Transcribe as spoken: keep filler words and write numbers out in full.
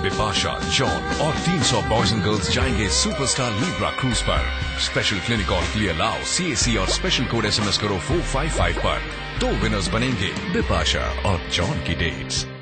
Bipasha, John और team soap boys and girls जाएंगे superstar Libra cruise पर। स्पेशल क्लिनिक और क्लियर लाओ सी ए सी और special code S M S करो फोर फाइव फाइव पर। दो विनर्स बनेंगे बिपाशा और जॉन की डेट्स।